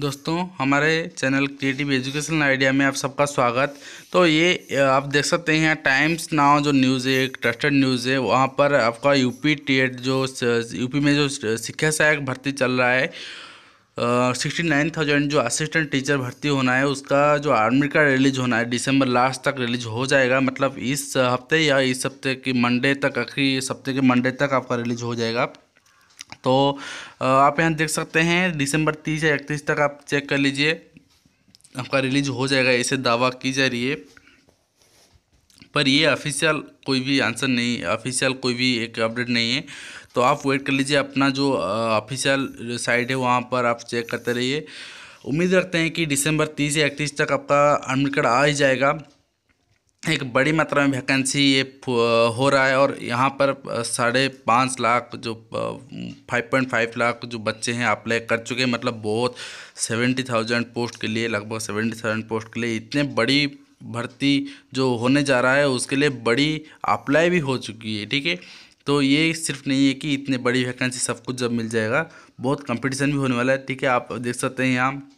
दोस्तों हमारे channel creative educational idea में आप सबका स्वागत। तो ये आप देख सकते हैं टाइम्स नाउ जो न्यूज़ है, एक ट्रस्टेड न्यूज़ है, वहाँ पर आपका यूपी टेट जो यूपी में जो शिक्षा सहायक भर्ती चल रहा है 69,000 जो असिस्टेंट टीचर भर्ती होना है उसका जो आर्मी का रिलीज होना है दिसंबर लास्ट तक रिलीज हो जाएगा। मतलब इस हफ्ते या इस हफ्ते की मंडे तक, आखिरी हफ्ते के मंडे तक आपका रिलीज हो जाएगा। तो आप यहाँ देख सकते हैं दिसंबर 30 या 31 तक आप चेक कर लीजिए, आपका रिलीज हो जाएगा, ऐसे दावा की जा रही है। पर ये ऑफिशियल कोई भी आंसर नहीं, ऑफिशियल कोई भी एक अपडेट नहीं है। तो आप वेट कर लीजिए, अपना जो ऑफिशियल साइट है वहाँ पर आप चेक करते रहिए। उम्मीद रखते हैं कि दिसंबर 30 या 31 तक आपका एडमिट कार्ड आ ही जाएगा। एक बड़ी मात्रा में वैकेंसी ये हो रहा है और यहाँ पर 5.5 लाख जो 5.5 लाख जो बच्चे हैं अप्लाई कर चुके हैं। मतलब बहुत 70,000 पोस्ट के लिए, लगभग 70,000 पोस्ट के लिए इतने बड़ी भर्ती जो होने जा रहा है उसके लिए बड़ी अप्लाई भी हो चुकी है, ठीक है। तो ये सिर्फ नहीं है कि इतने बड़ी वैकेंसी सब कुछ जब मिल जाएगा, बहुत कंपटीशन भी होने वाला है, ठीक है। आप देख सकते हैं यहाँ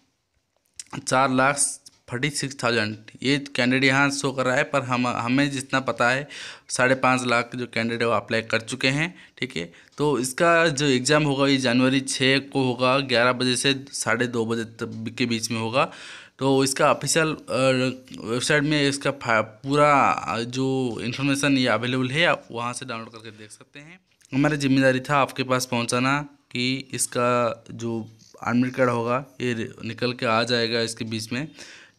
4,46,000 ये कैंडिडेट यहाँ शो कर रहा है, पर हमें जितना पता है 5.5 लाख जो कैंडिडेट वो अप्लाई कर चुके हैं, ठीक है। तो इसका जो एग्ज़ाम होगा ये जनवरी 6 को होगा, 11 बजे से 2:30 बजे तक के बीच में होगा। तो इसका ऑफिशियल वेबसाइट में इसका पूरा जो इन्फॉर्मेशन ये अवेलेबल है, आप वहाँ से डाउनलोड करके देख सकते हैं। हमारी जिम्मेदारी था आपके पास पहुँचाना कि इसका जो एडमिट कार्ड होगा ये निकल के आ जाएगा इसके बीच में,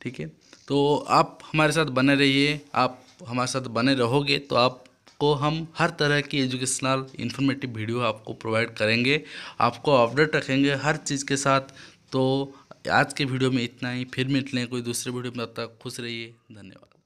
ठीक है। तो आप हमारे साथ बने रहिए, आप हमारे साथ बने रहोगे तो आपको हम हर तरह की एजुकेशनल इंफॉर्मेटिव वीडियो आपको प्रोवाइड करेंगे, आपको अपडेट रखेंगे हर चीज़ के साथ। तो आज के वीडियो में इतना ही, फिर मिलते हैं कोई दूसरे वीडियो में, तब तक खुश रहिए, धन्यवाद।